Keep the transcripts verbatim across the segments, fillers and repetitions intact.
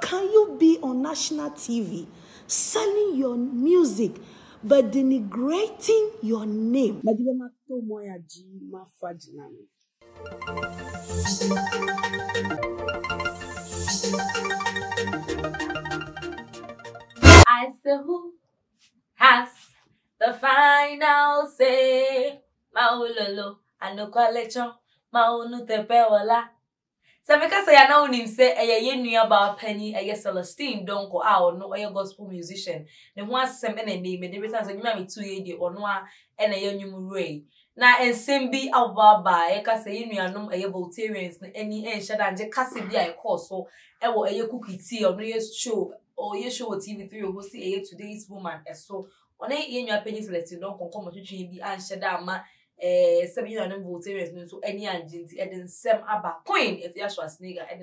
How can you be on national T V selling your music but denigrating your name? I say who has the final say? Maulolo anokwalecho maunu tepewala. So because I know him say, "Aye, ye knew about Penny. Aye, Celestine Donkor. Ah, or no, aye, gospel musician. They want some any name. They be saying so. You may be two years or no. And aye, you move na and same be our bar. Aye, because aye, you know, aye, VOLTARIANs. Any aye, shada. And just kasi be aye, cause so. Aye, aye, Cookie T. Or no, aye, show. Or aye, show T V three. Or host aye, Today's Woman. So, on aye, you know, Penny Celestine Donkor. Come on, you should be aye, shada. Ma. Eh, some you know VOLTARIANs so any agent and then some abba coin if you are Schwarzenegger and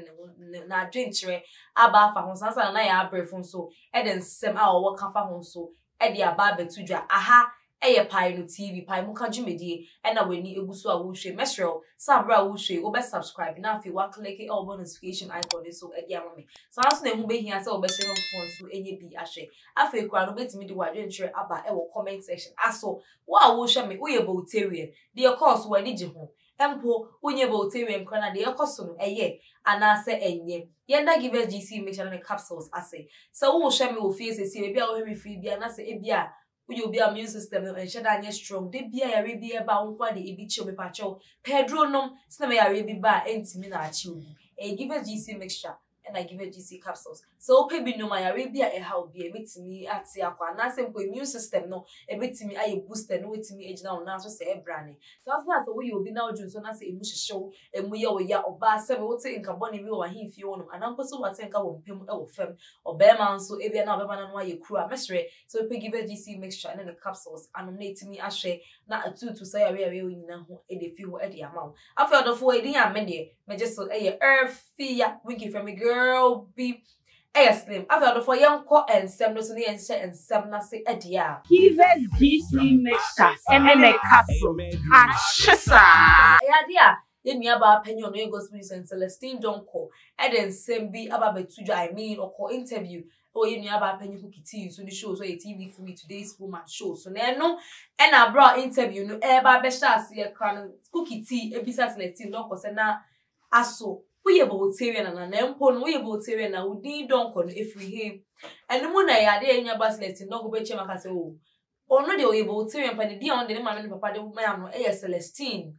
then na drink train abba fa hon sansa na ya breath fun so and then some our work fa hon so e dey abba betudwa aha eye pai no T V pai mu ka djumedie and na weni egusu a wo hwe mesrel some bra wo hwe wo be subscribe na afi wa click e all notification icon so e dey amame so aso na hu be hia se wo be share phone so enye bi ahwe afi kwa no betimi di wa drink train abba e wo comment section aso wo a wo hwe me wo ye VOLTARIAN dey course wo ani je ho empo unye VOLTARIAN kona de ekoso eye anase enye yenda give G C make channel capsules ase so wo hwe me wo fie se se be bia wo hwe me free bia na se e bia Uyo be immune system and shada anye strong. De bia yare bia ba unkwa de ebi chio me pacho. Pedro nom sname yare bi ba enti me na achiubi. E give us G C mixture and I give us G C capsules. So pe bi no ma yare bia e how be ebi timi ati akwa na sempo immune system no ebi timi aye booster no wetimi age na na so se e brane. So after so we obi na oju so na se emu hwehwew emu ye wo ya oba se we wote nka boni bi wo hin fi wonu anan koso wate nka wo mpem e wo fem oba man so e bia na oba na no aye kura mesre so we give us G C mixture and then the capsules and me timi ahwe na atutu so yare yare wi nyina ho e de fi ho e de amaw. After the four e din ame de me just so e earth fear winky from me girl be yes, name. After the four young call and seven, so the answer and seven, I say, Edia. Give us G C mixture and a capsule. Ah, Edia. Then me about opinion on your gospel and Celestine Donkor. And then same be about betuja, I mean, or call interview. Or you know about Penny Cookie T. So the show, so a T V three Today's Woman show. So now no, and I brought interview. No, ever besha see a crown Cookie T. Episode Celestine Donkor. So now, aso. We are VOLTARIAN and an empon, we are VOLTARIAN and we need Donkor if we hear. And the moon I did in your baslet in Donkor Bechemakaso. Or no, they were VOLTARIAN, but the dear on the name of Papa, the man, a Celestine,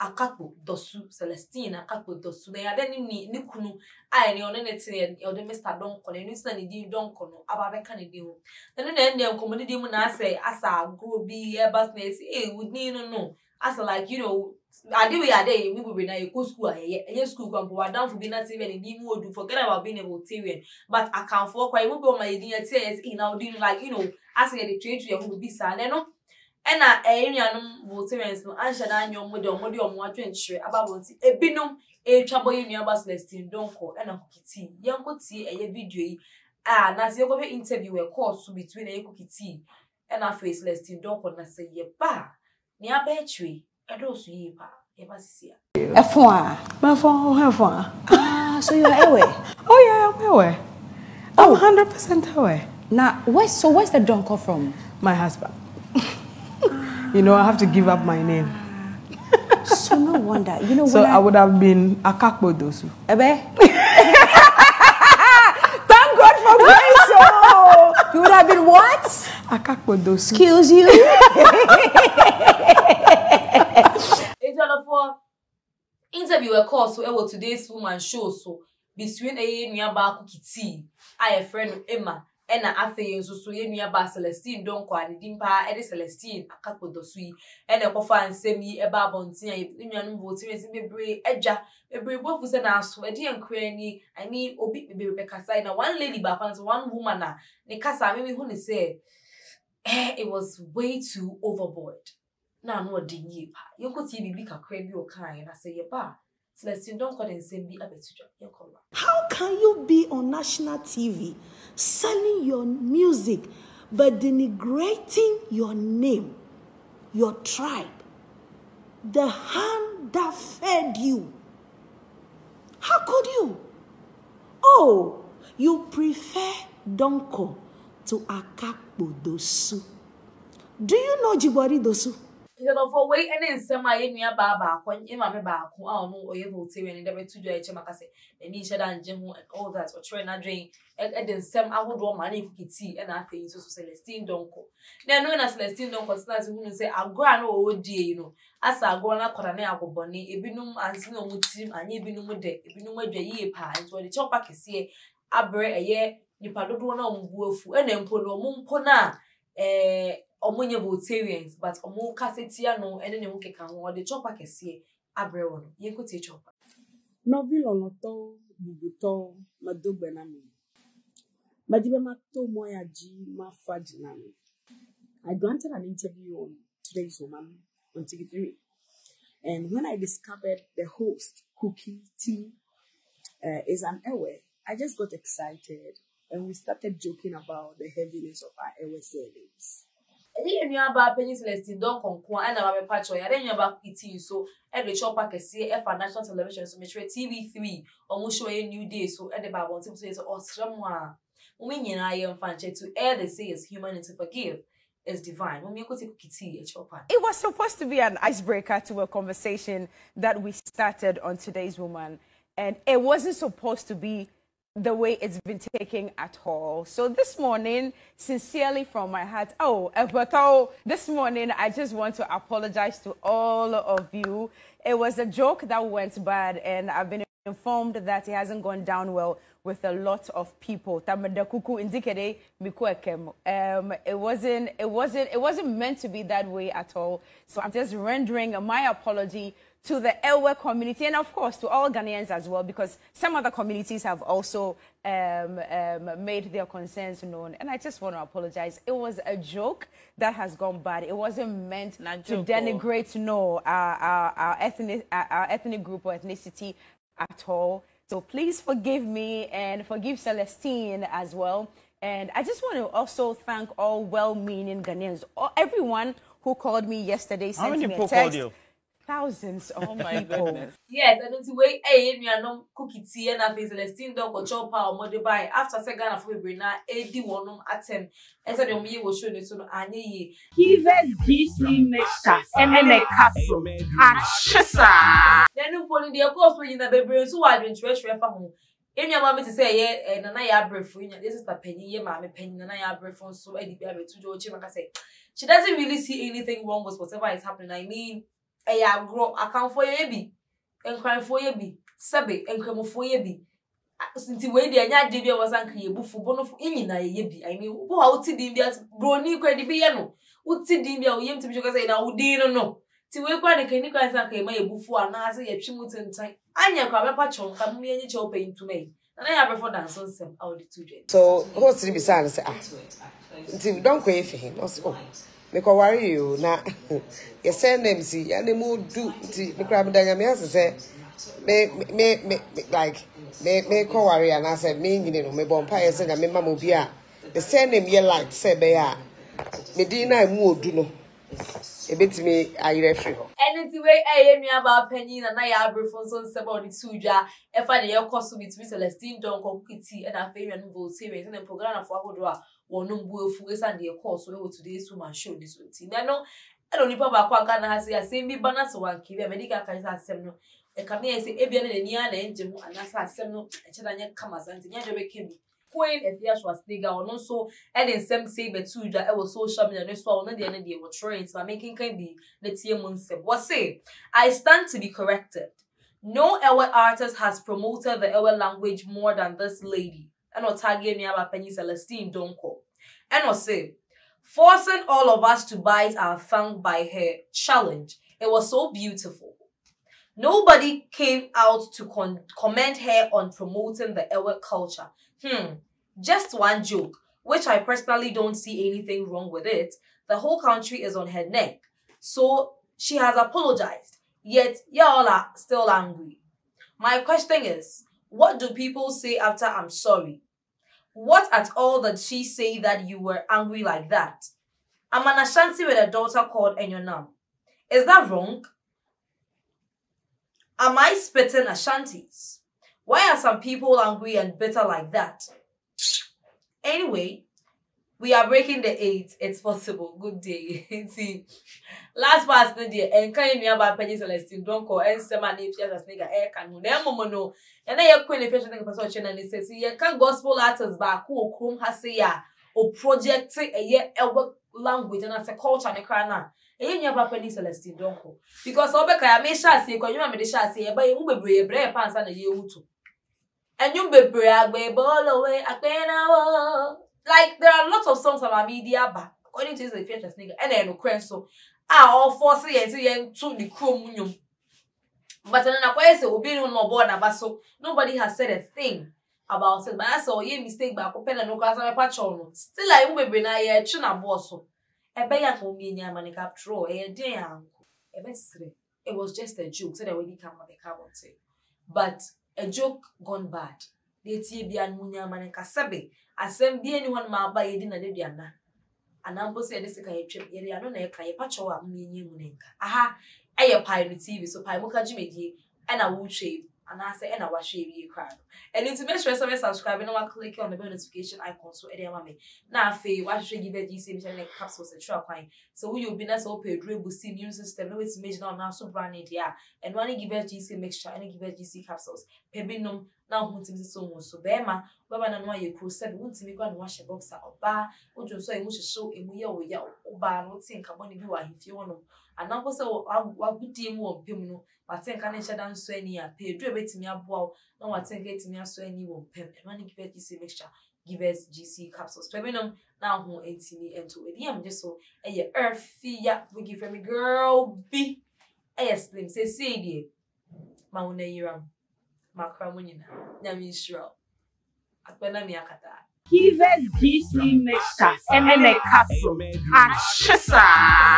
Akakpo Dosu, Celestine, Akakpo Dosu. They are then in Nikunu, I and your Nenetian, or the Mister Donkor, and instantly did Donkor, Abba Canadian. And then the community when I say, Asa, go be a basnet, eh, would need no know. Asa, like, you know. I do we are there, we will be now you go school and your school can go down for being a T V and you would do forget about being a VOLTARIAN. But I can't for quite will be on my idea tears in our doing like you know, as I get the trade to your whole be saleno. And I am VOLTARIANs no answer down your mother or mother or more to ensure about a binum a trouble in your bus lesson, Donkor, and a Cookie T. Young could see a video. Ah, now see over interview a course between a Cookie T and a faceless team Donkor and say, Ye ba, near battery. Ah, so you're Ewe? Oh yeah, I'm Ewe. I'm hundred percent Ewe. Now, where? So where's the Donkor from? My husband. You know, I have to give up my name. So no wonder. You know. So I, I would have been Akakpo Dosu. Ebe. Thank God for grace. So you would have been what? Akakpo Dosu. Excuse you. Interview a call so ever Today's Woman show so between a new bar Cookie T, I a friend Emma, and I after so so ye new bar Celestine Donkor and Dimpa Eddie Celestine Akakpo Dosu and a coffin and semi a bar bontin and union VOLTARIANs in the bray edger, a bray both was an ass, a dear and cranny, I mean, obi be Rebecca Sina, one lady back and one woman, the Cassa, maybe who say, eh, it was way too overboard. Na no de ye pa yoko T V bi kakra bi o kan na say ye ba Celestine Donkor den same bi abetuja yoko ba. How can you be on national T V selling your music but denigrating your name, your tribe, the hand that fed you? How could you? Oh, You prefer Donkor to Akakpo Dosu. Do you know Jibari Dosu? You know, for wait and then semi near Baba, when Emma Baba, who are no able to when they were to do a chemacase, and Nisha and Jemu and all that, or train a drain, and then Sam, I would draw money for Kitty and I think to Celestine Donkor. Then, known as Celestine Donkor, stands who say, I'll go and oh dear, you know, as I go and I call an apple bonnet, a binum and snow with him, and ye binum de, a binum de ye pines, or the chopper can see a bread a year, you paddle wolf, and then put no mumpona, eh. Omonya VOLTARIANS, but omo kasetia no ene ne wo keka ho de chopper kese abre wo no ye ko tie chopper no vilo no to bubuto madogbe na mi madibe mato moya ji mafaji na mi. I granted an interview on Today's Woman on T V three, and when I discovered the host Cookie T uh, is an Ewe, I just got excited and we started joking about the heaviness of our Ewe savings. He knew about Penny Celestine Donkor and about a patch or any about it. So, every chopper can see a national television, so make sure T V three or must show a new day. So, at the bar, one says, or someone. Women, I am fancy to air the say is human and to forgive is divine. When you go take Kitty, a chopper. It was supposed to be an icebreaker to a conversation that we started on Today's Woman, and it wasn't supposed to be the way it's been taken at all. So this morning, sincerely from my heart, oh, but oh, this morning, I just want to apologize to all of you. It was a joke that went bad, and I've been informed that it hasn't gone down well with a lot of people. Um, it wasn't, it wasn't, it wasn't meant to be that way at all. So I'm just rendering my apology to the Ewe community, and of course to all Ghanaians as well, because some other communities have also um, um, made their concerns known. And I just want to apologize. It was a joke that has gone bad. It wasn't meant Not to denigrate no, our, our, our, ethnic, our, our ethnic group or ethnicity at all. So please forgive me and forgive Celestine as well. And I just want to also thank all well-meaning Ghanaians, all, everyone who called me yesterday, sent How many me people a text. Called you? Thousands of oh my goodness. Yes, and it's way a me anom Cookie T and face Celestine Donkor chopper or mode by after second of February na eighty one um atem. Ese de omiye wo show ne so no anye ye. Kives G C mixer M M capsule. Ashisa. Then upon the course we in the baby so I been treasure for home. Emi amami ti say ye nana ya brefo nya this is the penny ye ma me penny nana ya brefo so e di bia me tujo ochi maka say. She doesn't really see anything wrong with whatever is happening. I mean, I grow account for ye be, and cry for ye be, Sabby, and cremo for ye be. Since the way the young Divia was angry, buffo bono for Imina ye be. I mean, who out to Dimbia's brony credibiano? Would see Dimbia or him to be because I now didn't know. Till we cry the canic and I may buffo and answer your chimutan time. I never have a patch on, come me any chopper into me. And I have before dance on some altitude. So, what's the besides? Don't quay for him, or so. Make a worry you now. You send them see, and they move do the crab diamond. I said, May, may, may, like, may, may, worry, and I said, mean, you know, may bonfire, and I may mamma they send them your light, said they are. Medina moved, you know. A bit to me, I refer. And the way I am about Penny and I have reference on somebody to jar, and find your costume between Celestine Donkor Kitty and our favorite VOLTARIANS and a program of Wagodra. One number for us and the course, so Today's Woman show this routine. I know I don't know about Quagana has a same banner, so one key, a medical cancer seminal. A Camille say, Abian and Yan and Jemu, and that's a seminal, and Chatanya Kamas and Yanabe came. Queen and Yash was nigger, or not so, and then some say, but two that I was social media, and that's why one of the enemy were trained, so making can be the T M said. What say? I stand to be corrected. No Ewe artist has promoted the Ewe language more than this lady. And or target me about Penny Celestine Donkor. And or say, forcing all of us to bite our tongue by her challenge. It was so beautiful. Nobody came out to con comment her on promoting the Ewe culture. Hmm, just one joke, which I personally don't see anything wrong with it. The whole country is on her neck. So she has apologized. Yet, y'all are still angry. My question is, what do people say after I'm sorry? What at all did she say that you were angry like that? I'm an Ashanti with a daughter called Enyonam. Is that wrong? Am I spitting Ashantis? Why are some people angry and bitter like that? Anyway, we are breaking the eight. It's possible. Good day. See, last past the day, and came me about Penny Celestine Donkor and Sema Napier as nigga air canoe. Mono, and I have queen if you're and it says, you can gospel artists back who come has a or project a year language and as a culture and a crana. And you have Penny Celestine Donkor because Obeka may shall say, because you have made a shall say, but you will be a brave pants and a year too. And you be brave, baby, all away. Like, there are lots of songs on our media, but according to the features, nigga, and then Ukraine, so I all force it to the chromium. But then I quite say, Obi no born about so nobody has said a thing about it. But I saw a mistake by open and no class on a patch on. Still, I will be na a chin and bosso. A bayer for me, and a cap throw, a damn. It was just a joke, so that we come on the carbon tape. But a joke gone bad. They be an munya man and casabe. I send be anyone my by a dinner, Diana. And I'm posting this kind of trip, Yerian, and a cry patch or a mini munenka. Aha, I a pine with T V, so pine mocha jimmy, and I would shave, and I say, and I was shave you crab. And it's make sure someone subscribe and I'll click on the bell notification icon so Eddie Mammy. Now, Faye, why should you give it these and capsules and trap pine? So will you be nice or pay a dribble see immune system? No, it's image now, so brand it, yeah. And when you give it G C mixture and give it G C capsules, pebinum. Now, who thinks so much? So, Bema, Baba, and why you could say, who thinks go and wash a box or bar, which you saw a much show in Muya or Yao, Oba, and what think about you are if you want to. And now, so what good team won't pim no, but think I shall down so any a pay, drive it to me a bow, no, I think it to me so any won't pim, and money give it G C mixture, give us G C capsules. Peminum, now who ain't me and to a D M just so, and your earth fee, ya, we give every girl be. Yes, slim, say, say, dear, Mauna Yiram. Give us G C mixture and a capsule.